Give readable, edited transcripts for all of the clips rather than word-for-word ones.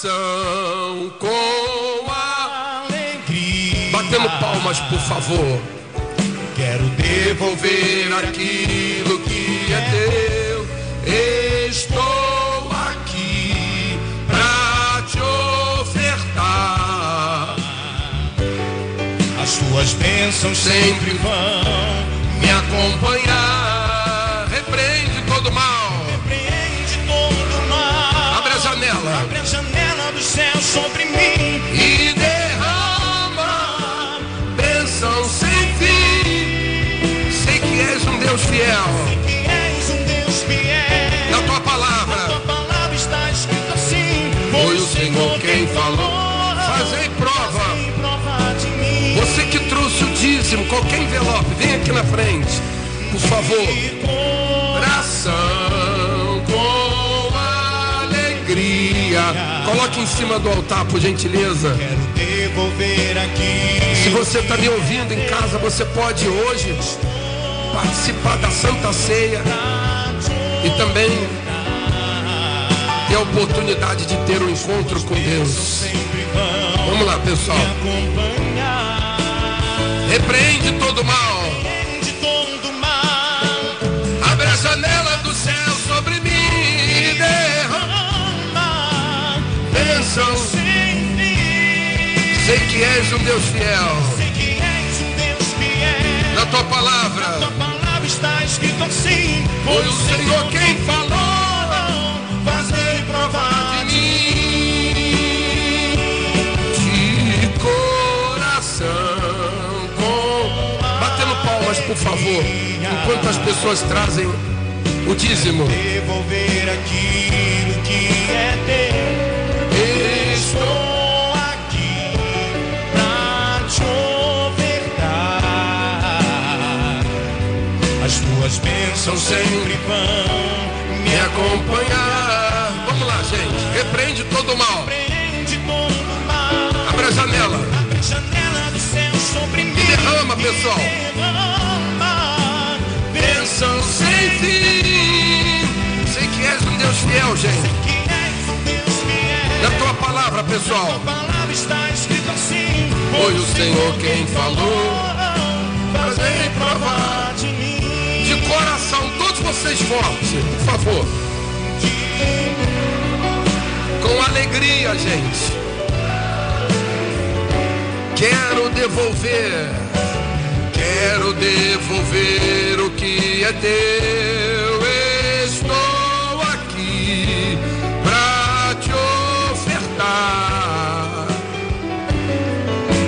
coração com alegria. Batendo palmas, por favor. Quero devolver aquilo que é teu. Estou aqui pra te ofertar. As tuas bênçãos sempre vão me acompanhar. Repreende todo mal. Abre a janela do céu sobre mim e derrama bênção sem fim. Sei que és um Deus fiel. Sei que és um Deus fiel. Na tua palavra está escrito assim: foi o Senhor quem falou. Fazei prova de mim. Você que trouxe o dízimo, qualquer envelope, vem aqui na frente, por favor. Coração com alegria. Coloque em cima do altar, por gentileza. Quero devolver aqui. Se você está me ouvindo em casa, você pode hoje participar da Santa Ceia e também ter a oportunidade de ter um encontro com Deus. Vamos lá, pessoal. Repreende todo mal. Abre a janela do céu sobre mim. Sei que és um Deus fiel. Sei que és um Deus fiel. Na tua palavra está escrito assim: foi o Senhor quem falou. Fazei provar de mim. De coração com. Batendo palmas, por favor, enquanto as pessoas trazem o dízimo. Devolver aquilo que é teu. Estou aqui pra te ofertar. As tuas bênçãos sempre vão me acompanhar. Vamos lá, gente. Repreende todo o mal. Abre a janela. Abre a janela do céu sobre mim. Derrama, pessoal. Bênção sem fim. Sei que és um Deus fiel, gente. Na tua palavra, pessoal. Na tua palavra está escrito assim: foi o Senhor quem falou. Fazei provar de mim. De coração, todos vocês fortes, por favor. Com alegria, gente. Quero devolver. Quero devolver o que é teu. Estou aqui pra te ouvir.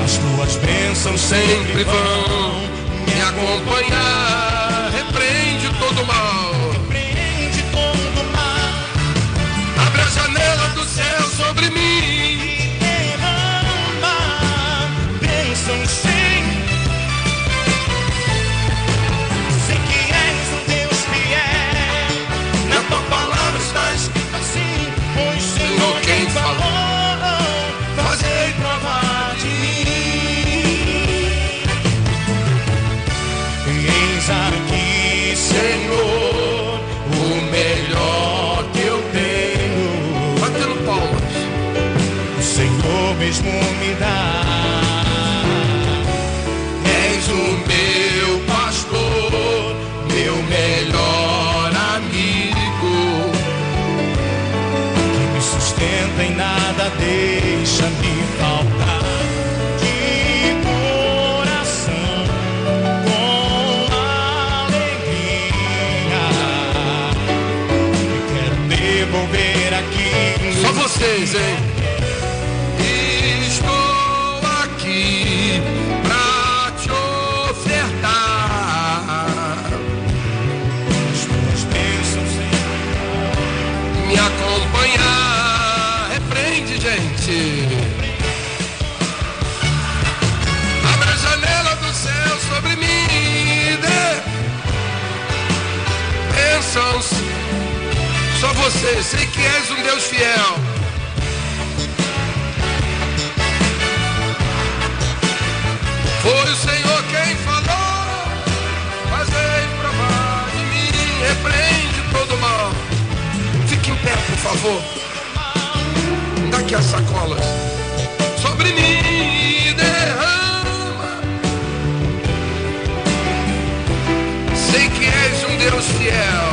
As tuas bênçãos sempre vão me acompanhar. Repreende todo mal. Repreende todo mal. Abre a janela do céu sobre mim. Derrama bênçãos sem fim. Sei que és um Deus fiel. Na tua palavra está escrito assim: foi o Senhor quem falou. Senhor, o melhor que eu tenho. Batendo palmas. O Senhor mesmo me dá. És o meu pastor, meu melhor amigo, que me sustenta e nada deixa-me faltar. Vocês, hein? Estou aqui pra te ofertar. As tuas bênçãos sempre me acompanhar. Repreende, gente. Abre a janela do céu sobre mim. Bênçãos. Só você. Sei que és um Deus fiel. Foi o Senhor quem falou, fazei provar de mim, repreende todo mal. Fique em pé, por favor. Dá que as sacolas sobre mim derrama. Sei que és um Deus fiel.